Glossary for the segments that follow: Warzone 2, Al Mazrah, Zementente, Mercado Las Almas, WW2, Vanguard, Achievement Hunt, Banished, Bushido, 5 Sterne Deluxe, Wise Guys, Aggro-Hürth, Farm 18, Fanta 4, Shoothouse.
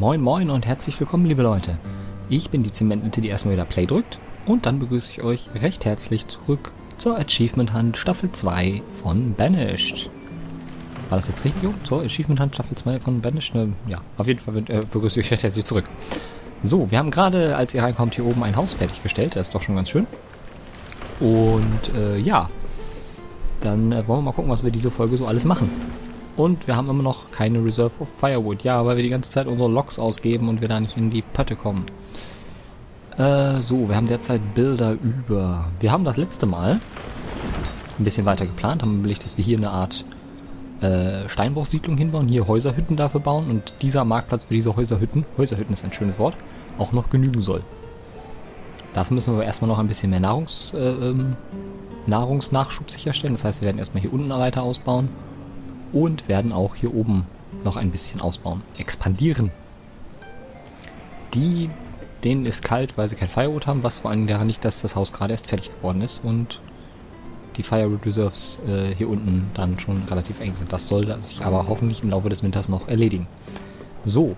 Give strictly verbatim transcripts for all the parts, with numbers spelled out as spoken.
Moin moin und herzlich willkommen, liebe Leute. Ich bin die Zementente, die erstmal wieder Play drückt, und dann begrüße ich euch recht herzlich zurück zur Achievement Hunt Staffel zwei von Banished. War das jetzt richtig? Jo, zur Achievement Hunt Staffel zwei von Banished. Ja, auf jeden Fall äh, begrüße ich euch recht herzlich zurück. So, wir haben gerade, als ihr reinkommt, hier oben ein Haus fertiggestellt. Das ist doch schon ganz schön. Und äh, ja, dann äh, wollen wir mal gucken, was wir diese Folge so alles machen. Und wir haben immer noch keine Reserve of Firewood. Ja, weil wir die ganze Zeit unsere Logs ausgeben und wir da nicht in die Pötte kommen. Äh, so, wir haben derzeit Bilder über. Wir haben das letzte Mal ein bisschen weiter geplant. Haben überlegt, dass wir hier eine Art äh, Steinbruchsiedlung hinbauen. Hier Häuserhütten dafür bauen. Und dieser Marktplatz für diese Häuserhütten, Häuserhütten ist ein schönes Wort, auch noch genügen soll. Dafür müssen wir erstmal noch ein bisschen mehr Nahrungs, äh, Nahrungsnachschub sicherstellen. Das heißt, wir werden erstmal hier unten weiter ausbauen. Und werden auch hier oben noch ein bisschen ausbauen. Expandieren. Die, denen ist kalt, weil sie kein Firewood haben, was vor allem daran liegt, dass das Haus gerade erst fertig geworden ist und die Firewood Reserves äh, hier unten dann schon relativ eng sind. Das soll sich aber hoffentlich im Laufe des Winters noch erledigen. So.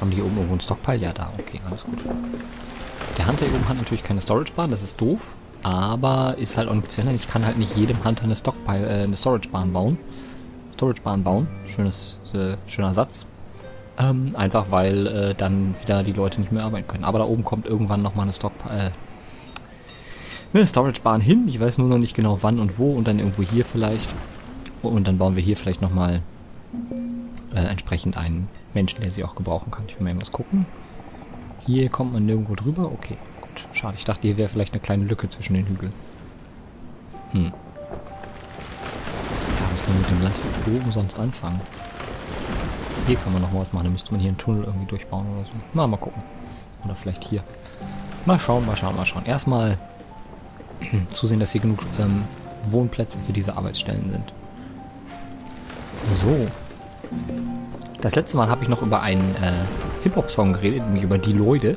Haben die hier oben irgendwo einen Stockpile? Ja, da. Okay, alles gut. Der Hunter hier oben hat natürlich keine Storage Bar, das ist doof. Aber ist halt auch nicht zu ändern. Ich kann halt nicht jedem Hunter eine Stockpile, äh, eine Storage-Bahn bauen. Storage-Bahn bauen. Schönes, äh, schöner Satz. Ähm, einfach weil äh, dann wieder die Leute nicht mehr arbeiten können. Aber da oben kommt irgendwann nochmal eine Stockpile, äh, eine Storage-Bahn hin. Ich weiß nur noch nicht genau wann und wo. Und dann irgendwo hier vielleicht. Und dann bauen wir hier vielleicht nochmal äh, entsprechend einen Menschen, der sie auch gebrauchen kann. Ich will mal was gucken. Hier kommt man nirgendwo drüber. Okay. Schade, ich dachte, hier wäre vielleicht eine kleine Lücke zwischen den Hügeln. Hm. Ja, was können wir mit dem Land hier oben sonst anfangen? Hier kann man noch mal was machen. Da müsste man hier einen Tunnel irgendwie durchbauen oder so. Na, mal gucken. Oder vielleicht hier. Mal schauen, mal schauen, mal schauen. Erstmal zusehen, dass hier genug ähm, Wohnplätze für diese Arbeitsstellen sind. So. Das letzte Mal habe ich noch über einen äh, Hip-Hop-Song geredet, nämlich über die Leute.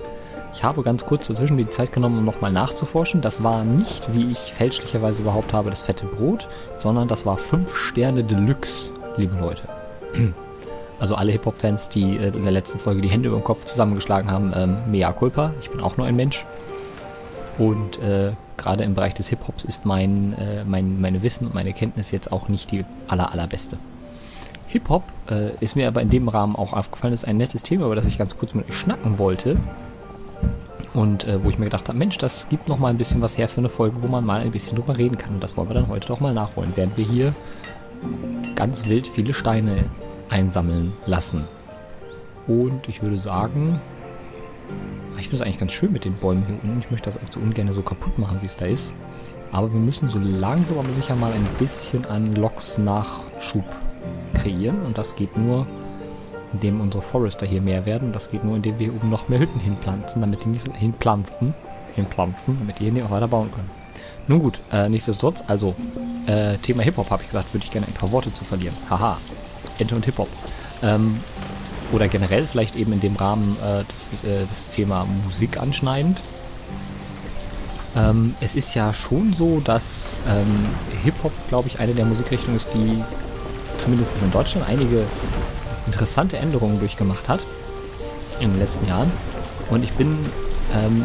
Ich habe ganz kurz dazwischen die Zeit genommen, um nochmal nachzuforschen. Das war nicht, wie ich fälschlicherweise überhaupt habe, das fette Brot, sondern das war fünf Sterne Deluxe, liebe Leute. Also alle Hip-Hop-Fans, die in der letzten Folge die Hände über den Kopf zusammengeschlagen haben, ähm, mea culpa, ich bin auch nur ein Mensch. Und äh, gerade im Bereich des Hip-Hops ist mein, äh, mein meine Wissen und meine Kenntnis jetzt auch nicht die aller, allerbeste. Hip-Hop äh, ist mir aber in dem Rahmen auch aufgefallen, das ist ein nettes Thema, über das ich ganz kurz mit euch schnacken wollte. Und äh, wo ich mir gedacht habe, Mensch, das gibt noch mal ein bisschen was her für eine Folge, wo man mal ein bisschen drüber reden kann. Und das wollen wir dann heute doch mal nachholen, während wir hier ganz wild viele Steine einsammeln lassen. Und ich würde sagen, ich finde es eigentlich ganz schön mit den Bäumen hier unten. Ich möchte das eigentlich so ungern so kaputt machen, wie es da ist. Aber wir müssen so langsam aber sicher mal ein bisschen an Loks Nachschub kreieren. Und das geht nur, indem unsere Forester hier mehr werden. Das geht nur, indem wir oben noch mehr Hütten hinpflanzen, damit die nicht so hinpflanzen, hinpflanzen, damit die hier auch weiter bauen können. Nun gut, äh, nichtsdestotrotz, also äh, Thema Hip-Hop habe ich gesagt, würde ich gerne ein paar Worte zu verlieren. Haha, Ente und Hip-Hop. Ähm, oder generell vielleicht eben in dem Rahmen äh, das, äh, das Thema Musik anschneidend. Ähm, es ist ja schon so, dass ähm, Hip-Hop, glaube ich, eine der Musikrichtungen ist, die zumindest in Deutschland einige interessante Änderungen durchgemacht hat in den letzten Jahren, und ich bin ähm,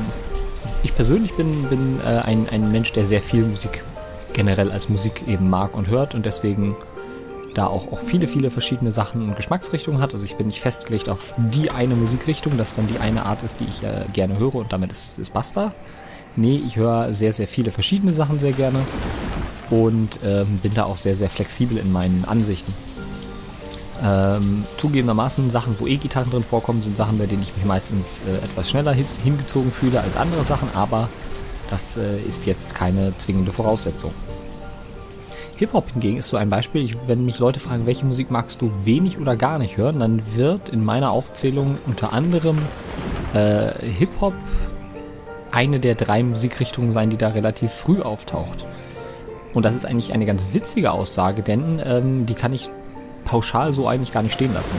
ich persönlich bin, bin äh, ein, ein Mensch, der sehr viel Musik generell als Musik eben mag und hört und deswegen da auch, auch viele, viele verschiedene Sachen und Geschmacksrichtungen hat. Also ich bin nicht festgelegt auf die eine Musikrichtung, dass dann die eine Art ist, die ich äh, gerne höre und damit ist, ist basta. Nee, ich höre sehr, sehr viele verschiedene Sachen sehr gerne und ähm, bin da auch sehr, sehr flexibel in meinen Ansichten. Ähm, zugegebenermaßen Sachen, wo E-Gitarren drin vorkommen, sind Sachen, bei denen ich mich meistens äh, etwas schneller hingezogen fühle als andere Sachen, aber das äh, ist jetzt keine zwingende Voraussetzung. Hip-Hop hingegen ist so ein Beispiel. Ich, wenn mich Leute fragen, welche Musik magst du wenig oder gar nicht hören, dann wird in meiner Aufzählung unter anderem äh, Hip-Hop eine der drei Musikrichtungen sein, die da relativ früh auftaucht. Und das ist eigentlich eine ganz witzige Aussage, denn ähm, die kann ich pauschal so eigentlich gar nicht stehen lassen.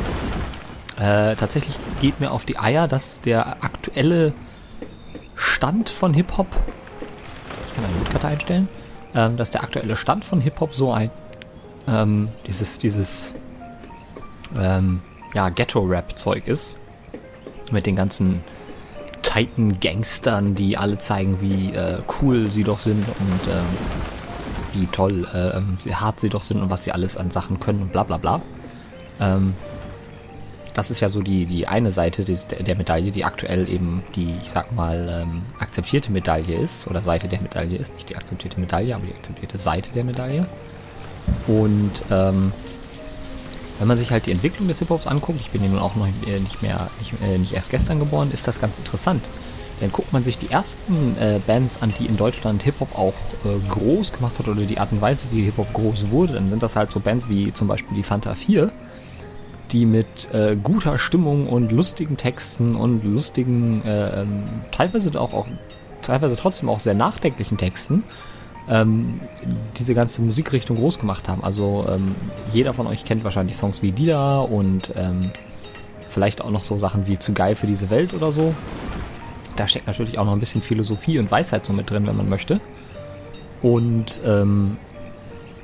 Äh, tatsächlich geht mir auf die Eier, dass der aktuelle Stand von Hip-Hop, ich kann eine Notkarte einstellen, ähm, dass der aktuelle Stand von Hip-Hop so ein, ähm, dieses, dieses, ähm, ja, Ghetto-Rap-Zeug ist. Mit den ganzen Titan-Gangstern, die alle zeigen, wie äh, cool sie doch sind und ähm, wie toll, äh, wie hart sie doch sind und was sie alles an Sachen können und bla bla bla. Ähm, das ist ja so die, die eine Seite des, der Medaille, die aktuell eben die, ich sag mal, ähm, akzeptierte Medaille ist, oder Seite der Medaille ist, nicht die akzeptierte Medaille, aber die akzeptierte Seite der Medaille. Und ähm, wenn man sich halt die Entwicklung des Hip-Hops anguckt, ich bin ja nun auch noch nicht mehr, nicht, äh, nicht erst gestern geboren, ist das ganz interessant. Denn guckt man sich die ersten äh, Bands an, die in Deutschland Hip-Hop auch äh, groß gemacht hat, oder die Art und Weise, wie Hip-Hop groß wurde, dann sind das halt so Bands wie zum Beispiel die Fanta vier, die mit äh, guter Stimmung und lustigen Texten und lustigen, äh, teilweise auch, auch teilweise trotzdem auch sehr nachdenklichen Texten, ähm, diese ganze Musikrichtung groß gemacht haben. Also ähm, jeder von euch kennt wahrscheinlich Songs wie die da und ähm, vielleicht auch noch so Sachen wie Zu geil für diese Welt oder so. Da steckt natürlich auch noch ein bisschen Philosophie und Weisheit so mit drin, wenn man möchte. Und ähm,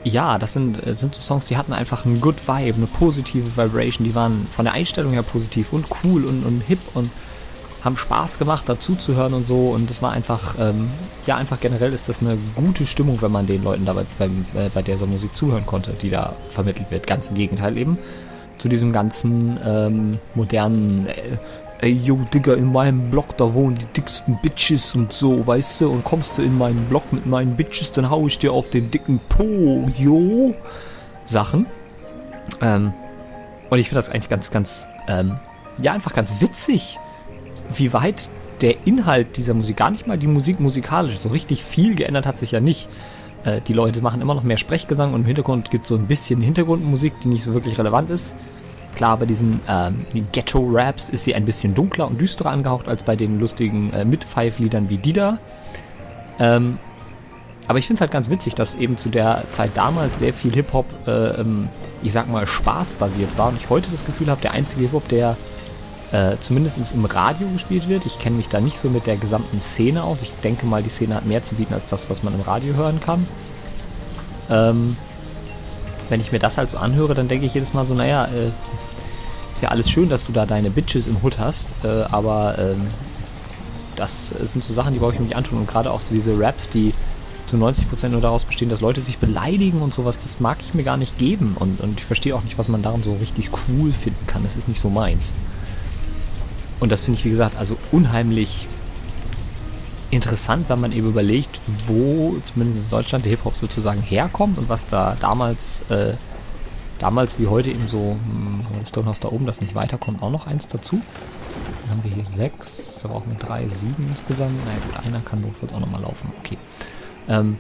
ja, das sind, sind so Songs, die hatten einfach einen Good Vibe, eine positive Vibration, die waren von der Einstellung her positiv und cool und, und hip und haben Spaß gemacht, dazu zu hören und so. Und das war einfach, ähm, ja, einfach generell ist das eine gute Stimmung, wenn man den Leuten dabei beim, äh, bei der so Musik zuhören konnte, die da vermittelt wird. Ganz im Gegenteil eben zu diesem ganzen ähm, modernen, äh, ey, yo, Digga, in meinem Block, da wohnen die dicksten Bitches und so, weißt du? Und kommst du in meinen Block mit meinen Bitches, dann hau ich dir auf den dicken Po, yo, Sachen. Ähm, und ich finde das eigentlich ganz, ganz, ähm, ja, einfach ganz witzig, wie weit der Inhalt dieser Musik, gar nicht mal die Musik musikalisch, so richtig viel geändert hat sich ja nicht. Äh, die Leute machen immer noch mehr Sprechgesang und im Hintergrund gibt es so ein bisschen Hintergrundmusik, die nicht so wirklich relevant ist. Klar, bei diesen ähm, Ghetto-Raps ist sie ein bisschen dunkler und düsterer angehaucht als bei den lustigen äh, Mitpfeif-Liedern wie die da. Ähm, aber ich finde es halt ganz witzig, dass eben zu der Zeit damals sehr viel Hip-Hop, äh, ich sag mal, spaßbasiert war. Und ich heute das Gefühl habe, der einzige Hip-Hop, der äh, zumindest im Radio gespielt wird. Ich kenne mich da nicht so mit der gesamten Szene aus. Ich denke mal, die Szene hat mehr zu bieten als das, was man im Radio hören kann. Ähm, wenn ich mir das halt so anhöre, dann denke ich jedes Mal so, naja, äh, ist ja alles schön, dass du da deine Bitches im Hood hast, äh, aber ähm, das sind so Sachen, die brauche ich mir nicht antun. Und gerade auch so diese Raps, die zu neunzig Prozent nur daraus bestehen, dass Leute sich beleidigen und sowas, das mag ich mir gar nicht geben. Und, und ich verstehe auch nicht, was man daran so richtig cool finden kann. Das ist nicht so meins. Und das finde ich, wie gesagt, also unheimlich interessant, wenn man eben überlegt, wo zumindest in Deutschland der Hip-Hop sozusagen herkommt und was da damals... Äh, Damals wie heute eben so, das Stonehouse da oben, das nicht weiterkommt, auch noch eins dazu. Dann haben wir hier sechs, da brauchen wir drei, sieben insgesamt. Naja gut, einer kann notfalls auch nochmal laufen, okay. Ähm,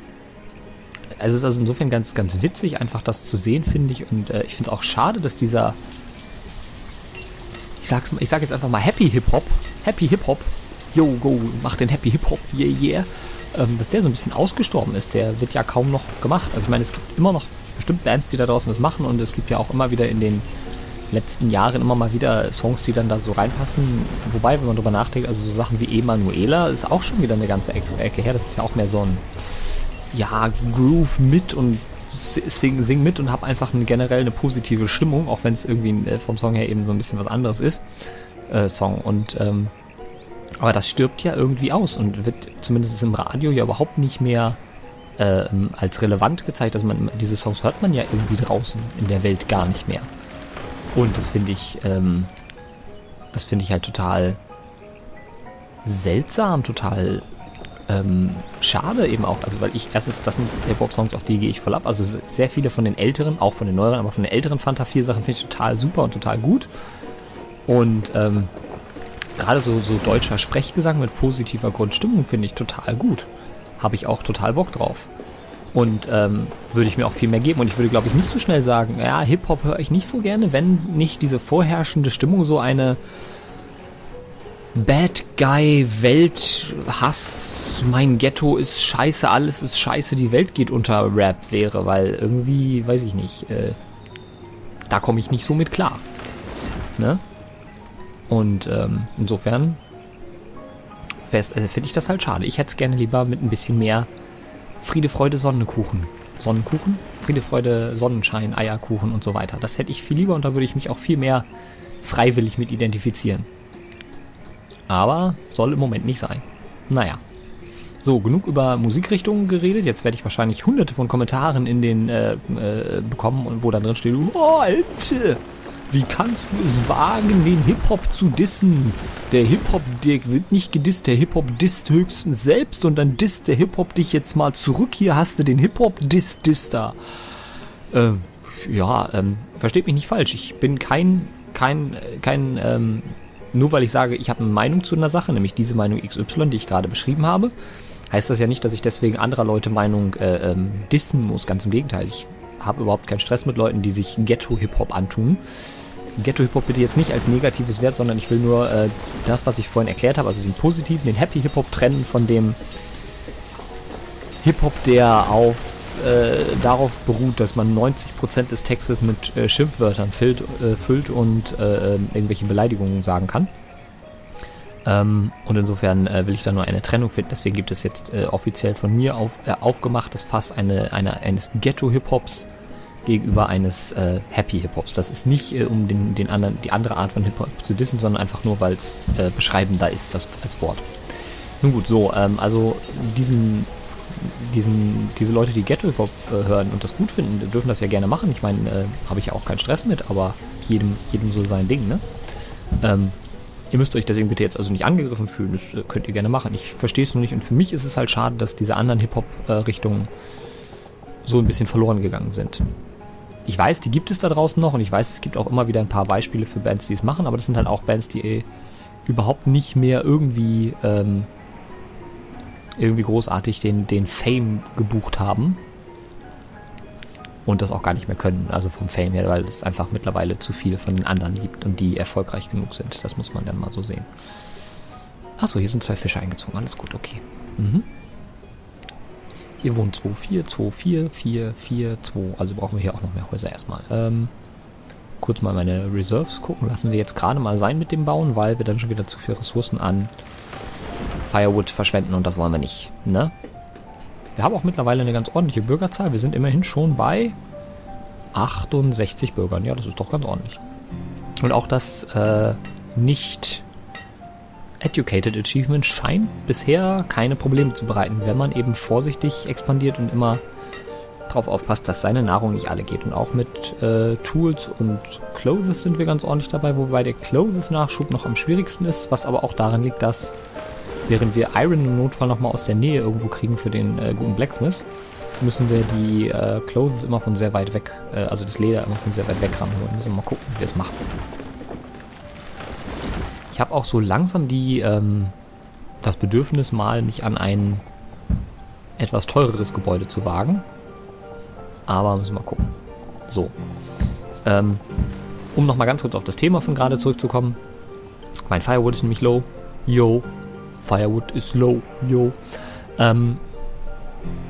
es ist also insofern ganz, ganz witzig, einfach das zu sehen, finde ich. Und äh, ich finde es auch schade, dass dieser, ich sag's, ich sag jetzt einfach mal Happy Hip-Hop, Happy Hip-Hop, yo, go, mach den Happy Hip-Hop, yeah, yeah, ähm, dass der so ein bisschen ausgestorben ist. Der wird ja kaum noch gemacht. Also ich meine, es gibt immer noch bestimmt Bands, die da draußen was machen, und es gibt ja auch immer wieder in den letzten Jahren immer mal wieder Songs, die dann da so reinpassen. Wobei, wenn man drüber nachdenkt, also so Sachen wie Emanuela ist auch schon wieder eine ganze Ecke her. Das ist ja auch mehr so ein, ja, Groove mit und sing, sing mit und hab einfach eine, generell eine positive Stimmung, auch wenn es irgendwie vom Song her eben so ein bisschen was anderes ist. Äh, Song und ähm, aber das stirbt ja irgendwie aus und wird zumindest im Radio ja überhaupt nicht mehr Ähm, als relevant gezeigt, dass man diese Songs hört man ja irgendwie draußen in der Welt gar nicht mehr. Und das finde ich, ähm, das finde ich halt total seltsam, total ähm, schade eben auch. Also weil ich erstens, das sind Hip-Hop-Songs, auf die gehe ich voll ab. Also sehr viele von den älteren, auch von den neueren, aber von den älteren Fanta vier Sachen finde ich total super und total gut. Und ähm, gerade so, so deutscher Sprechgesang mit positiver Grundstimmung finde ich total gut. Habe ich auch total Bock drauf. Und ähm, würde ich mir auch viel mehr geben. Und ich würde, glaube ich, nicht so schnell sagen, ja, Hip-Hop höre ich nicht so gerne, wenn nicht diese vorherrschende Stimmung so eine Bad Guy Welt Hass, mein Ghetto ist scheiße, alles ist scheiße, die Welt geht unter Rap wäre. Weil irgendwie, weiß ich nicht, äh, da komme ich nicht so mit klar. Ne? Und ähm, insofern finde ich das halt schade. Ich hätte es gerne lieber mit ein bisschen mehr Friede, Freude, Sonnenkuchen. Sonnenkuchen? Friede, Freude, Sonnenschein, Eierkuchen und so weiter. Das hätte ich viel lieber und da würde ich mich auch viel mehr freiwillig mit identifizieren. Aber soll im Moment nicht sein. Naja. So, genug über Musikrichtungen geredet. Jetzt werde ich wahrscheinlich hunderte von Kommentaren in den äh, äh, bekommen, wo da drin steht, oh, Alter, wie kannst du es wagen, den Hip-Hop zu dissen? Der Hip-Hop, der wird nicht gedisst, der Hip-Hop disst höchstens selbst und dann disst der Hip-Hop dich jetzt mal zurück. Hier hast du den Hip-Hop-Diss-Dister. Ähm, ja, ähm, versteht mich nicht falsch. Ich bin kein, kein, kein, ähm, nur weil ich sage, ich habe eine Meinung zu einer Sache, nämlich diese Meinung X Y, die ich gerade beschrieben habe, heißt das ja nicht, dass ich deswegen anderer Leute Meinung äh, ähm, dissen muss. Ganz im Gegenteil. Ich habe überhaupt keinen Stress mit Leuten, die sich Ghetto-Hip-Hop antun. Ghetto-Hip-Hop bitte jetzt nicht als negatives Wert, sondern ich will nur äh, das, was ich vorhin erklärt habe, also den positiven, den Happy-Hip-Hop trennen von dem Hip-Hop, der auf, äh, darauf beruht, dass man neunzig Prozent des Textes mit äh, Schimpfwörtern füllt, äh, füllt und äh, äh, irgendwelche Beleidigungen sagen kann. Ähm, und insofern äh, will ich da nur eine Trennung finden. Deswegen gibt es jetzt äh, offiziell von mir auf, äh, aufgemachtes Fass eine, eine, eines Ghetto-Hip-Hops gegenüber eines äh, Happy-Hip-Hops. Das ist nicht, äh, um den, den anderen, die andere Art von Hip-Hop zu dissen, sondern einfach nur, weil es äh, beschreibender ist, das als Wort. Nun gut, so, ähm, also diesen, diesen, diese Leute, die Ghetto-Hip-Hop äh, hören und das gut finden, dürfen das ja gerne machen. Ich meine, äh, habe ich ja auch keinen Stress mit, aber jedem, jedem so sein Ding, ne? Ähm, Ihr müsst euch deswegen bitte jetzt also nicht angegriffen fühlen, das könnt ihr gerne machen. Ich verstehe es nur nicht und für mich ist es halt schade, dass diese anderen Hip-Hop-Richtungen so ein bisschen verloren gegangen sind. Ich weiß, die gibt es da draußen noch und ich weiß, es gibt auch immer wieder ein paar Beispiele für Bands, die es machen, aber das sind halt auch Bands, die überhaupt nicht mehr irgendwie, ähm, irgendwie großartig den, den Fame gebucht haben und das auch gar nicht mehr können, also vom Fame her, weil es einfach mittlerweile zu viele von den anderen gibt und die erfolgreich genug sind. Das muss man dann mal so sehen. Achso, hier sind zwei Fische eingezogen, alles gut, okay. Mhm. Hier wohnen zwei, vier, zwei, vier, vier, vier, zwei, also brauchen wir hier auch noch mehr Häuser erstmal. Ähm, kurz mal meine Reserves gucken, lassen wir jetzt gerade mal sein mit dem Bauen, weil wir dann schon wieder zu viele Ressourcen an Firewood verschwenden und das wollen wir nicht, ne? Wir haben auch mittlerweile eine ganz ordentliche Bürgerzahl. Wir sind immerhin schon bei achtundsechzig Bürgern. Ja, das ist doch ganz ordentlich. Und auch das äh, Nicht-Educated Achievement scheint bisher keine Probleme zu bereiten, wenn man eben vorsichtig expandiert und immer darauf aufpasst, dass seine Nahrung nicht alle geht. Und auch mit äh, Tools und Clothes sind wir ganz ordentlich dabei, wobei der Clothes-Nachschub noch am schwierigsten ist, was aber auch daran liegt, dass während wir Iron im Notfall nochmal aus der Nähe irgendwo kriegen für den äh, guten Blacksmith, müssen wir die äh, Clothes immer von sehr weit weg, äh, also das Leder immer von sehr weit weg ranholen. Müssen wir mal gucken, wie wir es machen. Ich habe auch so langsam die ähm, das Bedürfnis, mal mich an ein etwas teureres Gebäude zu wagen. Aber müssen wir mal gucken. So. Ähm, um nochmal ganz kurz auf das Thema von gerade zurückzukommen. Mein Firewood ist nämlich low. Yo. Firewood is low, yo. Ähm,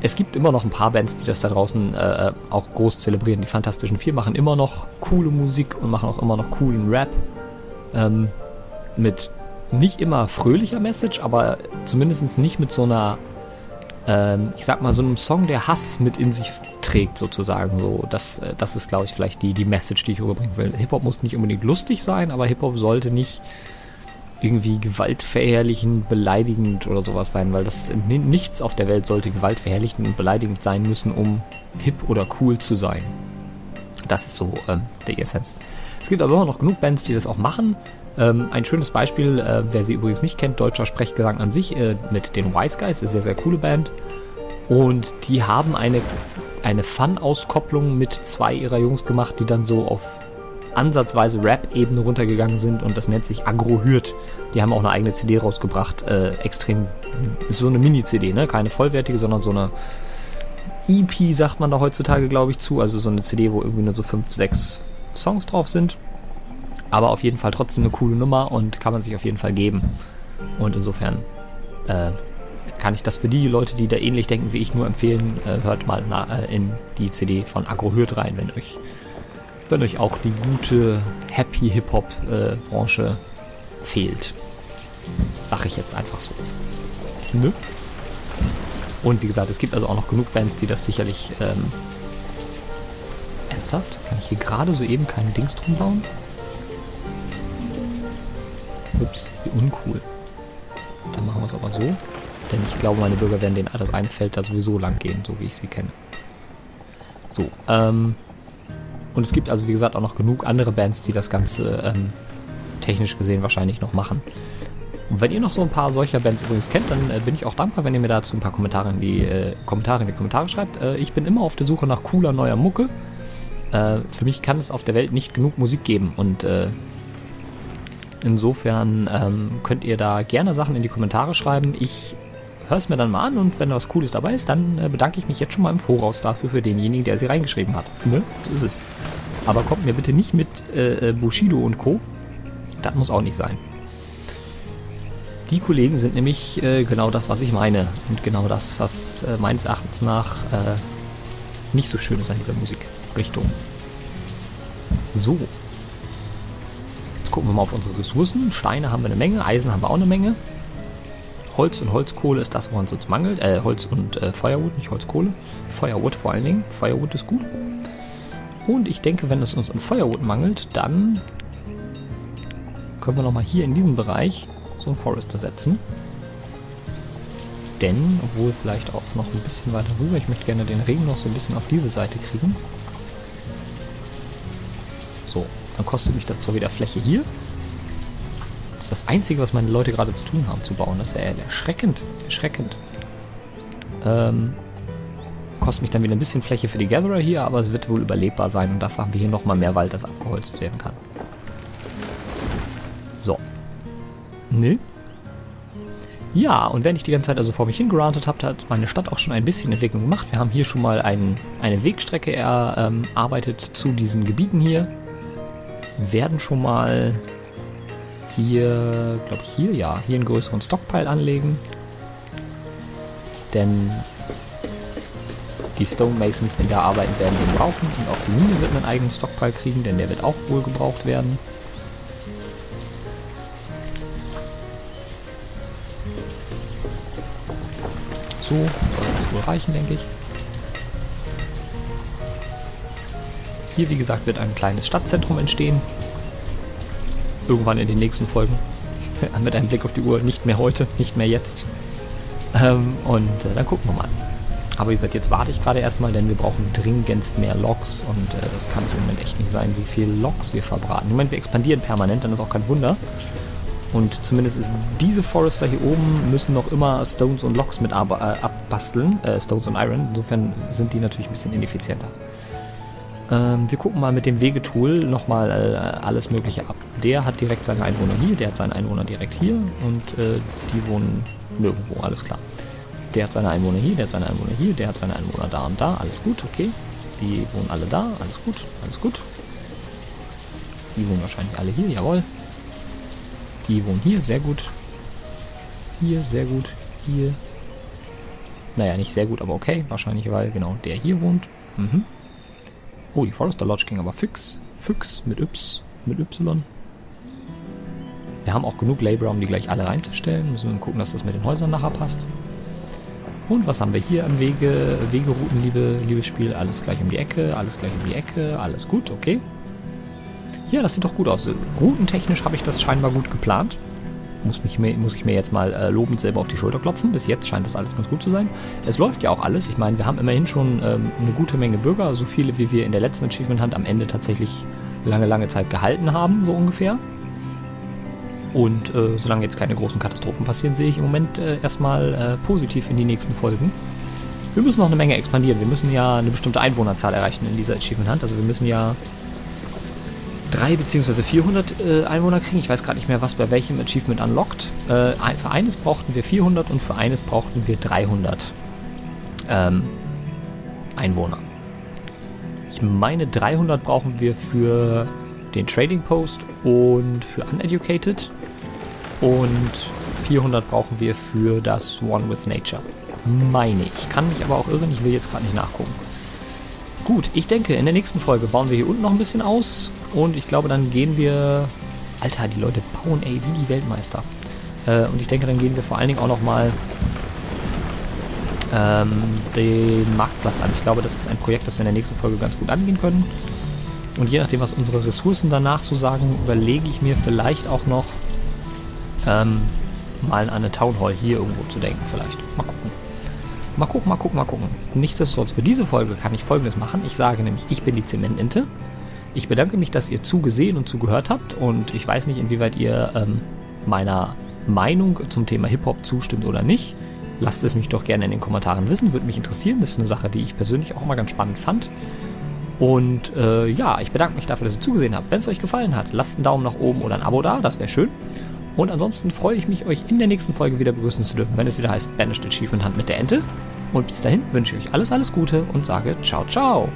es gibt immer noch ein paar Bands, die das da draußen äh, auch groß zelebrieren. Die Fantastischen Vier machen immer noch coole Musik und machen auch immer noch coolen Rap. Ähm, mit nicht immer fröhlicher Message, aber zumindest nicht mit so einer, ähm, ich sag mal, so einem Song, der Hass mit in sich trägt, sozusagen. So, das, äh, das ist, glaube ich, vielleicht die, die Message, die ich rüberbringen will. Hip-Hop muss nicht unbedingt lustig sein, aber Hip-Hop sollte nicht irgendwie gewaltverherrlichend, beleidigend oder sowas sein, weil das nichts auf der Welt sollte gewaltverherrlichend und beleidigend sein müssen, um hip oder cool zu sein. Das ist so ähm, der Essenz. Es gibt aber immer noch genug Bands, die das auch machen. Ähm, ein schönes Beispiel, äh, wer sie übrigens nicht kennt, deutscher Sprechgesang an sich, äh, mit den Wise Guys, ist eine sehr, sehr coole Band. Und die haben eine, eine Fun-Auskopplung mit zwei ihrer Jungs gemacht, die dann so auf ansatzweise Rap-Ebene runtergegangen sind und das nennt sich Aggro-Hürth. Die haben auch eine eigene C D rausgebracht, äh, extrem, ist so eine Mini-C D, ne? Keine vollwertige, sondern so eine E P, sagt man da heutzutage, glaube ich, zu, also so eine C D, wo irgendwie nur so fünf, sechs Songs drauf sind, aber auf jeden Fall trotzdem eine coole Nummer und kann man sich auf jeden Fall geben. Und insofern äh, kann ich das für die Leute, die da ähnlich denken wie ich, nur empfehlen, äh, hört mal na, äh, in die C D von Aggro-Hürth rein, wenn euch wenn euch auch die gute Happy-Hip-Hop-Branche äh, fehlt. Sag ich jetzt einfach so. Ne? Und wie gesagt, es gibt also auch noch genug Bands, die das sicherlich ähm, ernsthaft? Kann ich hier gerade so eben keinen Dings drum bauen? Ups, wie uncool. Dann machen wir es aber so. Denn ich glaube, meine Bürger werden den das ein Feld da sowieso lang gehen, so wie ich sie kenne. So, ähm... und es gibt also, wie gesagt, auch noch genug andere Bands, die das Ganze ähm, technisch gesehen wahrscheinlich noch machen. Und wenn ihr noch so ein paar solcher Bands übrigens kennt, dann äh, bin ich auch dankbar, wenn ihr mir dazu ein paar Kommentare in die, äh, Kommentare, in die Kommentare schreibt. Äh, ich bin immer auf der Suche nach cooler, neuer Mucke. Äh, für mich kann es auf der Welt nicht genug Musik geben. Und äh, insofern ähm, könnt ihr da gerne Sachen in die Kommentare schreiben. Ich höre es mir dann mal an und wenn was Cooles dabei ist, dann äh, bedanke ich mich jetzt schon mal im Voraus dafür für denjenigen, der sie reingeschrieben hat. Ne? So ist es. Aber kommt mir bitte nicht mit äh, Bushido und Co. Das muss auch nicht sein. Die Kollegen sind nämlich äh, genau das, was ich meine. Und genau das, was äh, meines Erachtens nach äh, nicht so schön ist an dieser Musikrichtung. So. Jetzt gucken wir mal auf unsere Ressourcen. Steine haben wir eine Menge, Eisen haben wir auch eine Menge. Holz und Holzkohle ist das, woran es uns mangelt. Äh, Holz und äh, Firewood, nicht Holzkohle. Firewood vor allen Dingen. Firewood ist gut. Und ich denke, wenn es uns an Firewood mangelt, dann können wir nochmal hier in diesem Bereich so einen Forester setzen. Denn, obwohl vielleicht auch noch ein bisschen weiter rüber, ich möchte gerne den Regen noch so ein bisschen auf diese Seite kriegen. So, dann kostet mich das zwar wieder Fläche hier. Das ist das Einzige, was meine Leute gerade zu tun haben, zu bauen. Das ist ja erschreckend. Erschreckend. Ähm, kostet mich dann wieder ein bisschen Fläche für die Gatherer hier, aber es wird wohl überlebbar sein. Und dafür haben wir hier nochmal mehr Wald, das abgeholzt werden kann. So. Ne? Ja, und wenn ich die ganze Zeit also vor mich hingerantet habe, hat meine Stadt auch schon ein bisschen Entwicklung gemacht. Wir haben hier schon mal einen, eine Wegstrecke erarbeitet zu diesen Gebieten hier. Werden schon mal... Hier, glaube ich, hier, ja, hier einen größeren Stockpile anlegen. Denn die Stonemasons, die da arbeiten, werden den brauchen. Und auch die Mine wird einen eigenen Stockpile kriegen, denn der wird auch wohl gebraucht werden. So, soll das wohl reichen, denke ich. Hier, wie gesagt, wird ein kleines Stadtzentrum entstehen. Irgendwann in den nächsten Folgen. Mit einem Blick auf die Uhr. Nicht mehr heute, nicht mehr jetzt. Ähm, und äh, dann gucken wir mal. Aber wie gesagt, jetzt warte ich gerade erstmal, denn wir brauchen dringendst mehr Loks. Und äh, das kann im Moment echt nicht sein, wie viel Loks wir verbraten. Im Moment, wir expandieren permanent, dann ist auch kein Wunder. Und zumindest ist diese Forester hier oben, müssen noch immer Stones und Loks mit äh, abbasteln. Äh, Stones und Iron. Insofern sind die natürlich ein bisschen ineffizienter. Ähm, wir gucken mal mit dem Wegetool nochmal äh, alles Mögliche ab. Der hat direkt seine Einwohner hier, der hat seinen Einwohner direkt hier und äh, die wohnen nirgendwo, alles klar. Der hat seine Einwohner hier, der hat seine Einwohner hier, der hat seine Einwohner da und da, alles gut, okay. Die wohnen alle da, alles gut, alles gut. Die wohnen wahrscheinlich alle hier, jawohl. Die wohnen hier, sehr gut. Hier, sehr gut, hier. Naja, nicht sehr gut, aber okay, wahrscheinlich, weil genau der hier wohnt. Mhm. Oh, die Forester Lodge ging aber fix. Fix mit Yps, mit Y. Wir haben auch genug Labor, um die gleich alle reinzustellen. Müssen wir gucken, dass das mit den Häusern nachher passt. Und was haben wir hier am Wege? Wegerouten, liebe, liebes Spiel. Alles gleich um die Ecke, alles gleich um die Ecke. Alles gut, okay. Ja, das sieht doch gut aus. Routentechnisch habe ich das scheinbar gut geplant. Muss, mich, muss ich mir jetzt mal äh, lobend selber auf die Schulter klopfen. Bis jetzt scheint das alles ganz gut zu sein. Es läuft ja auch alles. Ich meine, wir haben immerhin schon ähm, eine gute Menge Bürger. So viele, wie wir in der letzten Achievement Hunt am Ende tatsächlich lange, lange Zeit gehalten haben, so ungefähr. Und äh, solange jetzt keine großen Katastrophen passieren, sehe ich im Moment äh, erstmal äh, positiv in die nächsten Folgen. Wir müssen noch eine Menge expandieren. Wir müssen ja eine bestimmte Einwohnerzahl erreichen in dieser Achievement Hunt. Also wir müssen ja... drei beziehungsweise vierhundert äh, Einwohner kriegen. Ich weiß gerade nicht mehr, was bei welchem Achievement unlockt. Äh, für eines brauchten wir vierhundert und für eines brauchten wir dreihundert ähm, Einwohner. Ich meine, dreihundert brauchen wir für den Trading Post und für Uneducated. Und vierhundert brauchen wir für das One with Nature. Meine ich. Kann mich aber auch irren. Ich will jetzt gerade nicht nachgucken. Gut, ich denke, in der nächsten Folge bauen wir hier unten noch ein bisschen aus und ich glaube, dann gehen wir... Alter, die Leute bauen, ey, wie die Weltmeister. Äh, und ich denke, dann gehen wir vor allen Dingen auch nochmal ähm, den Marktplatz an. Ich glaube, das ist ein Projekt, das wir in der nächsten Folge ganz gut angehen können. Und je nachdem, was unsere Ressourcen danach so sagen, überlege ich mir vielleicht auch noch, ähm, mal an eine Town Hall hier irgendwo zu denken vielleicht. Mal gucken. Mal gucken, mal gucken, mal gucken. Nichtsdestotrotz für diese Folge kann ich Folgendes machen. Ich sage nämlich, ich bin die Zementente. Ich bedanke mich, dass ihr zugesehen und zugehört habt. Und ich weiß nicht, inwieweit ihr ähm, meiner Meinung zum Thema Hip-Hop zustimmt oder nicht. Lasst es mich doch gerne in den Kommentaren wissen. Würde mich interessieren. Das ist eine Sache, die ich persönlich auch mal ganz spannend fand. Und äh, ja, ich bedanke mich dafür, dass ihr zugesehen habt. Wenn es euch gefallen hat, lasst einen Daumen nach oben oder ein Abo da. Das wäre schön. Und ansonsten freue ich mich, euch in der nächsten Folge wieder begrüßen zu dürfen, wenn es wieder heißt Banished Achievement Hunt mit der Ente. Und bis dahin wünsche ich euch alles, alles Gute und sage ciao, ciao.